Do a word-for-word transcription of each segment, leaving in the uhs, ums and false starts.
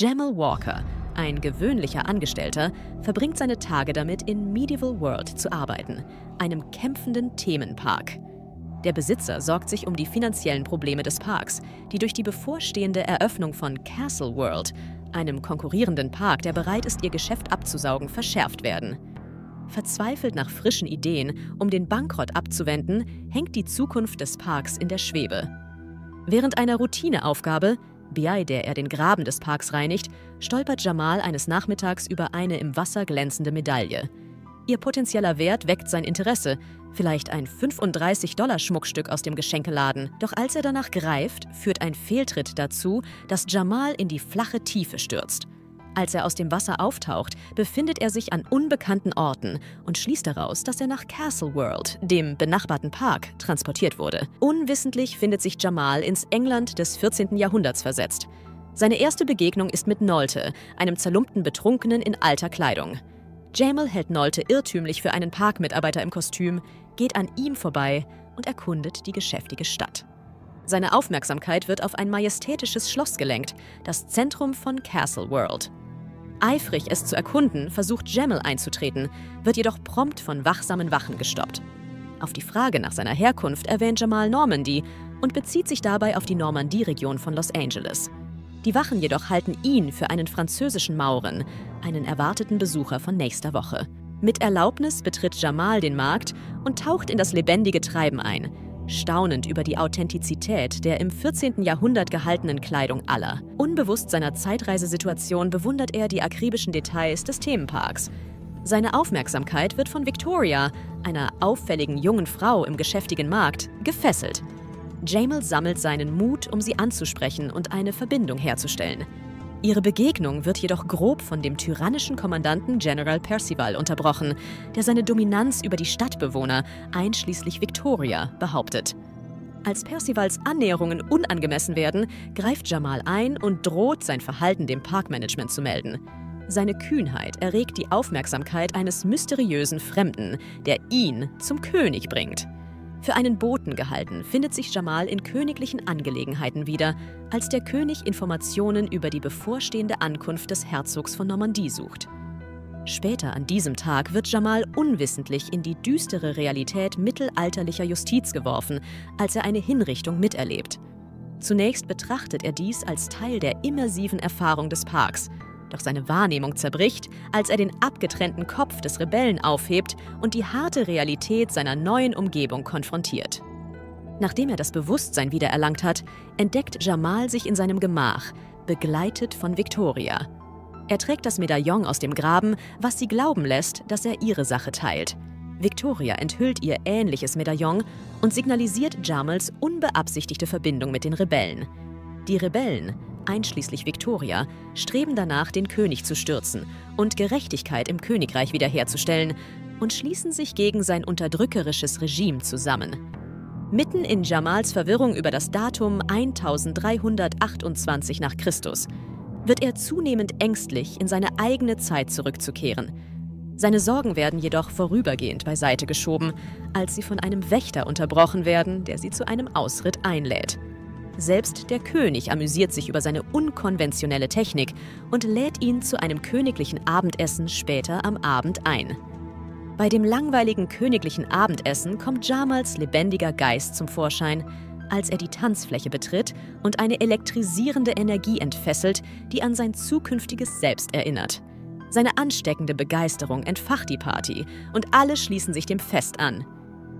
Jamal Walker, ein gewöhnlicher Angestellter, verbringt seine Tage damit, in Medieval World zu arbeiten, einem kämpfenden Themenpark. Der Besitzer sorgt sich um die finanziellen Probleme des Parks, die durch die bevorstehende Eröffnung von Castle World, einem konkurrierenden Park, der bereit ist, ihr Geschäft abzusaugen, verschärft werden. Verzweifelt nach frischen Ideen, um den Bankrott abzuwenden, hängt die Zukunft des Parks in der Schwebe. Während einer Routineaufgabe, bei der er den Graben des Parks reinigt, stolpert Jamal eines Nachmittags über eine im Wasser glänzende Medaille. Ihr potenzieller Wert weckt sein Interesse, vielleicht ein fünfunddreißig Dollar Schmuckstück aus dem Geschenkeladen. Doch als er danach greift, führt ein Fehltritt dazu, dass Jamal in die flache Tiefe stürzt. Als er aus dem Wasser auftaucht, befindet er sich an unbekannten Orten und schließt daraus, dass er nach Castle World, dem benachbarten Park, transportiert wurde. Unwissentlich findet sich Jamal ins England des vierzehnten Jahrhunderts versetzt. Seine erste Begegnung ist mit Nolte, einem zerlumpten Betrunkenen in alter Kleidung. Jamal hält Nolte irrtümlich für einen Parkmitarbeiter im Kostüm, geht an ihm vorbei und erkundet die geschäftige Stadt. Seine Aufmerksamkeit wird auf ein majestätisches Schloss gelenkt, das Zentrum von Castle World. Eifrig, es zu erkunden, versucht Jamal einzutreten, wird jedoch prompt von wachsamen Wachen gestoppt. Auf die Frage nach seiner Herkunft erwähnt Jamal Normandy und bezieht sich dabei auf die Normandie-Region von Los Angeles. Die Wachen jedoch halten ihn für einen französischen Mauren, einen erwarteten Besucher von nächster Woche. Mit Erlaubnis betritt Jamal den Markt und taucht in das lebendige Treiben ein, staunend über die Authentizität der im vierzehnten Jahrhundert gehaltenen Kleidung aller. Unbewusst seiner Zeitreisesituation bewundert er die akribischen Details des Themenparks. Seine Aufmerksamkeit wird von Victoria, einer auffälligen jungen Frau im geschäftigen Markt, gefesselt. Jamal sammelt seinen Mut, um sie anzusprechen und eine Verbindung herzustellen. Ihre Begegnung wird jedoch grob von dem tyrannischen Kommandanten General Percival unterbrochen, der seine Dominanz über die Stadtbewohner, einschließlich Victoria, behauptet. Als Percivals Annäherungen unangemessen werden, greift Jamal ein und droht, sein Verhalten dem Parkmanagement zu melden. Seine Kühnheit erregt die Aufmerksamkeit eines mysteriösen Fremden, der ihn zum König bringt. Für einen Boten gehalten, findet sich Jamal in königlichen Angelegenheiten wieder, als der König Informationen über die bevorstehende Ankunft des Herzogs von Normandie sucht. Später an diesem Tag wird Jamal unwissentlich in die düstere Realität mittelalterlicher Justiz geworfen, als er eine Hinrichtung miterlebt. Zunächst betrachtet er dies als Teil der immersiven Erfahrung des Parks. Doch seine Wahrnehmung zerbricht, als er den abgetrennten Kopf des Rebellen aufhebt und die harte Realität seiner neuen Umgebung konfrontiert. Nachdem er das Bewusstsein wiedererlangt hat, entdeckt Jamal sich in seinem Gemach, begleitet von Victoria. Er trägt das Medaillon aus dem Graben, was sie glauben lässt, dass er ihre Sache teilt. Victoria enthüllt ihr ähnliches Medaillon und signalisiert Jamals unbeabsichtigte Verbindung mit den Rebellen. Die Rebellen, einschließlich Victoria, streben danach, den König zu stürzen und Gerechtigkeit im Königreich wiederherzustellen und schließen sich gegen sein unterdrückerisches Regime zusammen. Mitten in Jamals Verwirrung über das Datum eintausenddreihundertachtundzwanzig nach Christus wird er zunehmend ängstlich, in seine eigene Zeit zurückzukehren. Seine Sorgen werden jedoch vorübergehend beiseite geschoben, als sie von einem Wächter unterbrochen werden, der sie zu einem Ausritt einlädt. Selbst der König amüsiert sich über seine unkonventionelle Technik und lädt ihn zu einem königlichen Abendessen später am Abend ein. Bei dem langweiligen königlichen Abendessen kommt Jamals lebendiger Geist zum Vorschein, als er die Tanzfläche betritt und eine elektrisierende Energie entfesselt, die an sein zukünftiges Selbst erinnert. Seine ansteckende Begeisterung entfacht die Party und alle schließen sich dem Fest an.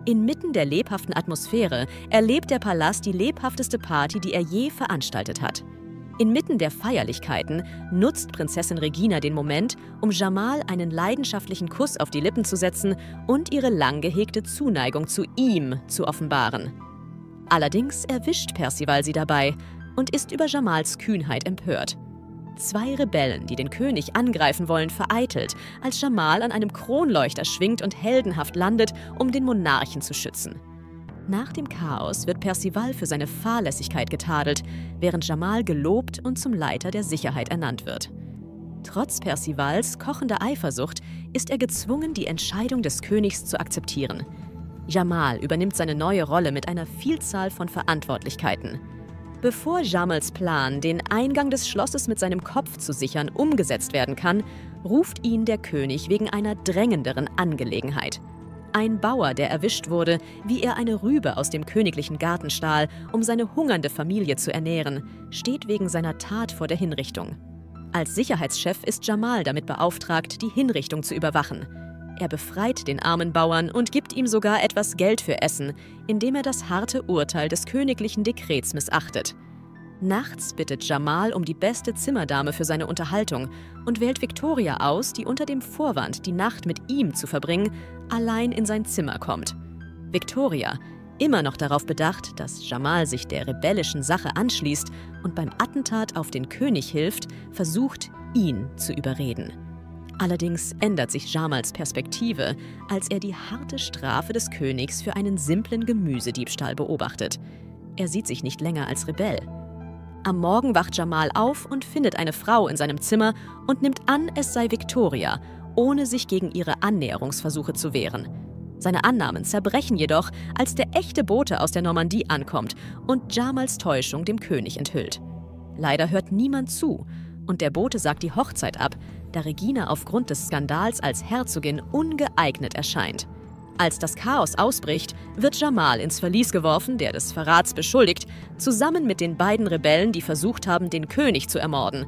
Inmitten der lebhaften Atmosphäre erlebt der Palast die lebhafteste Party, die er je veranstaltet hat. Inmitten der Feierlichkeiten nutzt Prinzessin Regina den Moment, um Jamal einen leidenschaftlichen Kuss auf die Lippen zu setzen und ihre lang gehegte Zuneigung zu ihm zu offenbaren. Allerdings erwischt Percival sie dabei und ist über Jamals Kühnheit empört. Zwei Rebellen, die den König angreifen wollen, vereitelt, als Jamal an einem Kronleuchter schwingt und heldenhaft landet, um den Monarchen zu schützen. Nach dem Chaos wird Percival für seine Fahrlässigkeit getadelt, während Jamal gelobt und zum Leiter der Sicherheit ernannt wird. Trotz Percivals kochender Eifersucht ist er gezwungen, die Entscheidung des Königs zu akzeptieren. Jamal übernimmt seine neue Rolle mit einer Vielzahl von Verantwortlichkeiten. Bevor Jamals Plan, den Eingang des Schlosses mit seinem Kopf zu sichern, umgesetzt werden kann, ruft ihn der König wegen einer drängenderen Angelegenheit. Ein Bauer, der erwischt wurde, wie er eine Rübe aus dem königlichen Garten stahl, um seine hungernde Familie zu ernähren, steht wegen seiner Tat vor der Hinrichtung. Als Sicherheitschef ist Jamal damit beauftragt, die Hinrichtung zu überwachen. Er befreit den armen Bauern und gibt ihm sogar etwas Geld für Essen, indem er das harte Urteil des königlichen Dekrets missachtet. Nachts bittet Jamal um die beste Zimmerdame für seine Unterhaltung und wählt Victoria aus, die unter dem Vorwand, die Nacht mit ihm zu verbringen, allein in sein Zimmer kommt. Victoria, immer noch darauf bedacht, dass Jamal sich der rebellischen Sache anschließt und beim Attentat auf den König hilft, versucht, ihn zu überreden. Allerdings ändert sich Jamals Perspektive, als er die harte Strafe des Königs für einen simplen Gemüsediebstahl beobachtet. Er sieht sich nicht länger als Rebell. Am Morgen wacht Jamal auf und findet eine Frau in seinem Zimmer und nimmt an, es sei Victoria, ohne sich gegen ihre Annäherungsversuche zu wehren. Seine Annahmen zerbrechen jedoch, als der echte Bote aus der Normandie ankommt und Jamals Täuschung dem König enthüllt. Leider hört niemand zu und der Bote sagt die Hochzeit ab, da Regina aufgrund des Skandals als Herzogin ungeeignet erscheint. Als das Chaos ausbricht, wird Jamal ins Verlies geworfen, der des Verrats beschuldigt, zusammen mit den beiden Rebellen, die versucht haben, den König zu ermorden.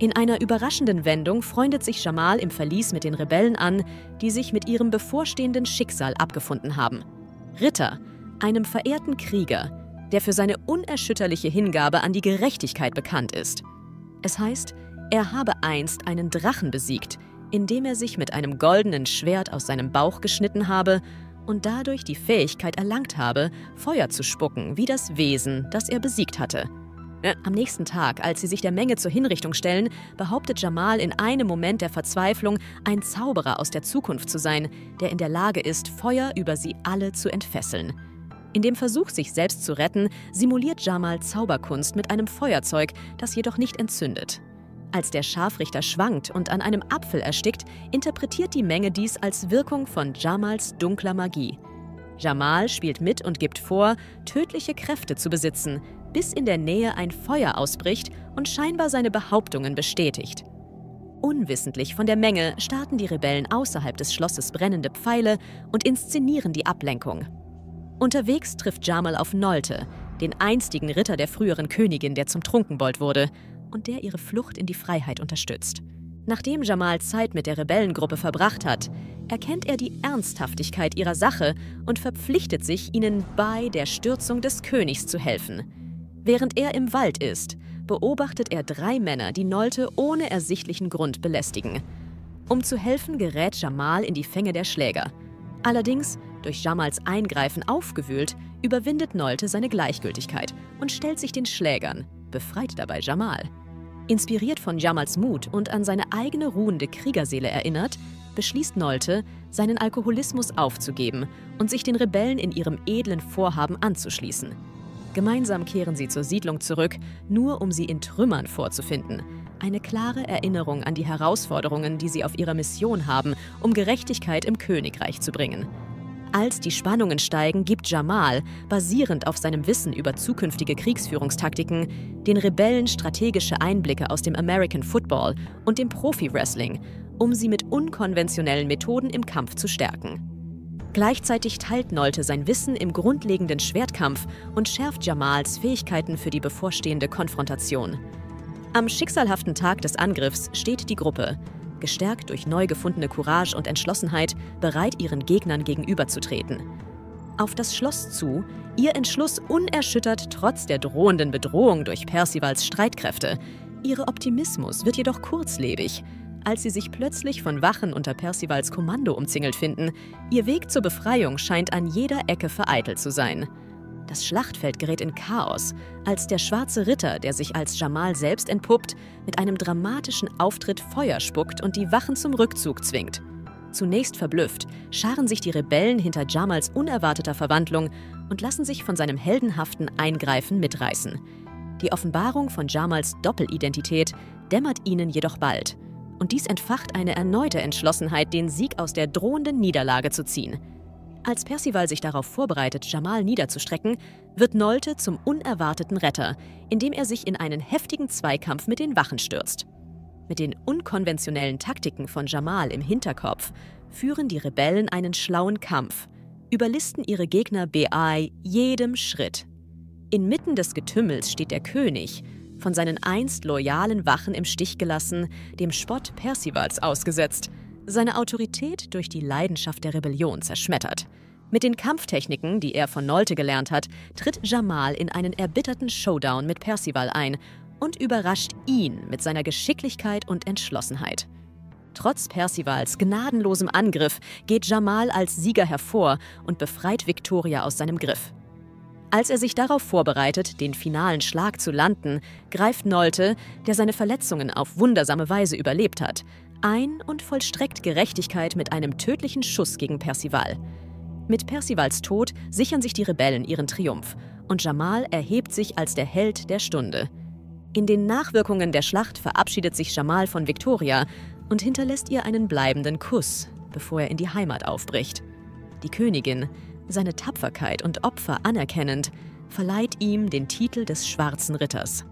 In einer überraschenden Wendung freundet sich Jamal im Verlies mit den Rebellen an, die sich mit ihrem bevorstehenden Schicksal abgefunden haben. Ritter, einem verehrten Krieger, der für seine unerschütterliche Hingabe an die Gerechtigkeit bekannt ist. Es heißt, er habe einst einen Drachen besiegt, indem er sich mit einem goldenen Schwert aus seinem Bauch geschnitten habe und dadurch die Fähigkeit erlangt habe, Feuer zu spucken, wie das Wesen, das er besiegt hatte. Am nächsten Tag, als sie sich der Menge zur Hinrichtung stellen, behauptet Jamal in einem Moment der Verzweiflung, ein Zauberer aus der Zukunft zu sein, der in der Lage ist, Feuer über sie alle zu entfesseln. In dem Versuch, sich selbst zu retten, simuliert Jamal Zauberkunst mit einem Feuerzeug, das jedoch nicht entzündet. Als der Scharfrichter schwankt und an einem Apfel erstickt, interpretiert die Menge dies als Wirkung von Jamals dunkler Magie. Jamal spielt mit und gibt vor, tödliche Kräfte zu besitzen, bis in der Nähe ein Feuer ausbricht und scheinbar seine Behauptungen bestätigt. Unwissentlich von der Menge starten die Rebellen außerhalb des Schlosses brennende Pfeile und inszenieren die Ablenkung. Unterwegs trifft Jamal auf Nolte, den einstigen Ritter der früheren Königin, der zum Trunkenbold wurde, und der ihre Flucht in die Freiheit unterstützt. Nachdem Jamal Zeit mit der Rebellengruppe verbracht hat, erkennt er die Ernsthaftigkeit ihrer Sache und verpflichtet sich, ihnen bei der Stürzung des Königs zu helfen. Während er im Wald ist, beobachtet er drei Männer, die Nolte ohne ersichtlichen Grund belästigen. Um zu helfen, gerät Jamal in die Fänge der Schläger. Allerdings, durch Jamals Eingreifen aufgewühlt, überwindet Nolte seine Gleichgültigkeit und stellt sich den Schlägern, befreit dabei Jamal. Inspiriert von Jamals Mut und an seine eigene ruhende Kriegerseele erinnert, beschließt Nolte, seinen Alkoholismus aufzugeben und sich den Rebellen in ihrem edlen Vorhaben anzuschließen. Gemeinsam kehren sie zur Siedlung zurück, nur um sie in Trümmern vorzufinden. Eine klare Erinnerung an die Herausforderungen, die sie auf ihrer Mission haben, um Gerechtigkeit im Königreich zu bringen. Als die Spannungen steigen, gibt Jamal, basierend auf seinem Wissen über zukünftige Kriegsführungstaktiken, den Rebellen strategische Einblicke aus dem American Football und dem Profi-Wrestling, um sie mit unkonventionellen Methoden im Kampf zu stärken. Gleichzeitig teilt Nolte sein Wissen im grundlegenden Schwertkampf und schärft Jamals Fähigkeiten für die bevorstehende Konfrontation. Am schicksalhaften Tag des Angriffs steht die Gruppe, gestärkt durch neu gefundene Courage und Entschlossenheit, bereit, ihren Gegnern gegenüberzutreten. Auf das Schloss zu, ihr Entschluss unerschüttert trotz der drohenden Bedrohung durch Percivals Streitkräfte. Ihr Optimismus wird jedoch kurzlebig, als sie sich plötzlich von Wachen unter Percivals Kommando umzingelt finden. Ihr Weg zur Befreiung scheint an jeder Ecke vereitelt zu sein. Das Schlachtfeld gerät in Chaos, als der schwarze Ritter, der sich als Jamal selbst entpuppt, mit einem dramatischen Auftritt Feuer spuckt und die Wachen zum Rückzug zwingt. Zunächst verblüfft, scharen sich die Rebellen hinter Jamals unerwarteter Verwandlung und lassen sich von seinem heldenhaften Eingreifen mitreißen. Die Offenbarung von Jamals Doppelidentität dämmert ihnen jedoch bald. Und dies entfacht eine erneute Entschlossenheit, den Sieg aus der drohenden Niederlage zu ziehen. Als Percival sich darauf vorbereitet, Jamal niederzustrecken, wird Nolte zum unerwarteten Retter, indem er sich in einen heftigen Zweikampf mit den Wachen stürzt. Mit den unkonventionellen Taktiken von Jamal im Hinterkopf führen die Rebellen einen schlauen Kampf, überlisten ihre Gegner bei jedem Schritt. Inmitten des Getümmels steht der König, von seinen einst loyalen Wachen im Stich gelassen, dem Spott Percivals ausgesetzt, seine Autorität durch die Leidenschaft der Rebellion zerschmettert. Mit den Kampftechniken, die er von Nolte gelernt hat, tritt Jamal in einen erbitterten Showdown mit Percival ein und überrascht ihn mit seiner Geschicklichkeit und Entschlossenheit. Trotz Percivals gnadenlosem Angriff geht Jamal als Sieger hervor und befreit Victoria aus seinem Griff. Als er sich darauf vorbereitet, den finalen Schlag zu landen, greift Nolte, der seine Verletzungen auf wundersame Weise überlebt hat, ein und vollstreckt Gerechtigkeit mit einem tödlichen Schuss gegen Percival. Mit Percivals Tod sichern sich die Rebellen ihren Triumph und Jamal erhebt sich als der Held der Stunde. In den Nachwirkungen der Schlacht verabschiedet sich Jamal von Victoria und hinterlässt ihr einen bleibenden Kuss, bevor er in die Heimat aufbricht. Die Königin, seine Tapferkeit und Opfer anerkennend, verleiht ihm den Titel des Schwarzen Ritters.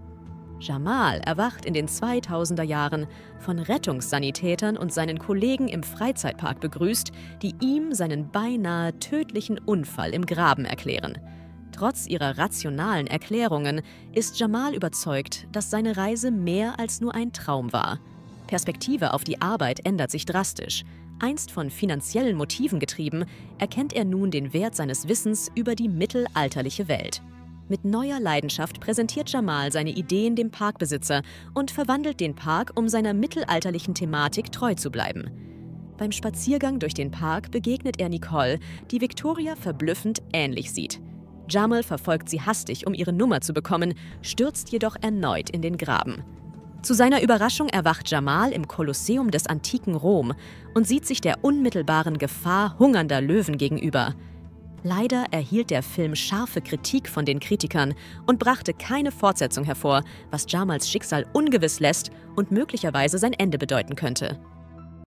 Jamal erwacht in den zweitausender Jahren von Rettungssanitätern und seinen Kollegen im Freizeitpark begrüßt, die ihm seinen beinahe tödlichen Unfall im Graben erklären. Trotz ihrer rationalen Erklärungen ist Jamal überzeugt, dass seine Reise mehr als nur ein Traum war. Perspektive auf die Arbeit ändert sich drastisch. Einst von finanziellen Motiven getrieben, erkennt er nun den Wert seines Wissens über die mittelalterliche Welt. Mit neuer Leidenschaft präsentiert Jamal seine Ideen dem Parkbesitzer und verwandelt den Park, um seiner mittelalterlichen Thematik treu zu bleiben. Beim Spaziergang durch den Park begegnet er Nicole, die Victoria verblüffend ähnlich sieht. Jamal verfolgt sie hastig, um ihre Nummer zu bekommen, stürzt jedoch erneut in den Graben. Zu seiner Überraschung erwacht Jamal im Kolosseum des antiken Rom und sieht sich der unmittelbaren Gefahr hungernder Löwen gegenüber. Leider erhielt der Film scharfe Kritik von den Kritikern und brachte keine Fortsetzung hervor, was Jamals Schicksal ungewiss lässt und möglicherweise sein Ende bedeuten könnte.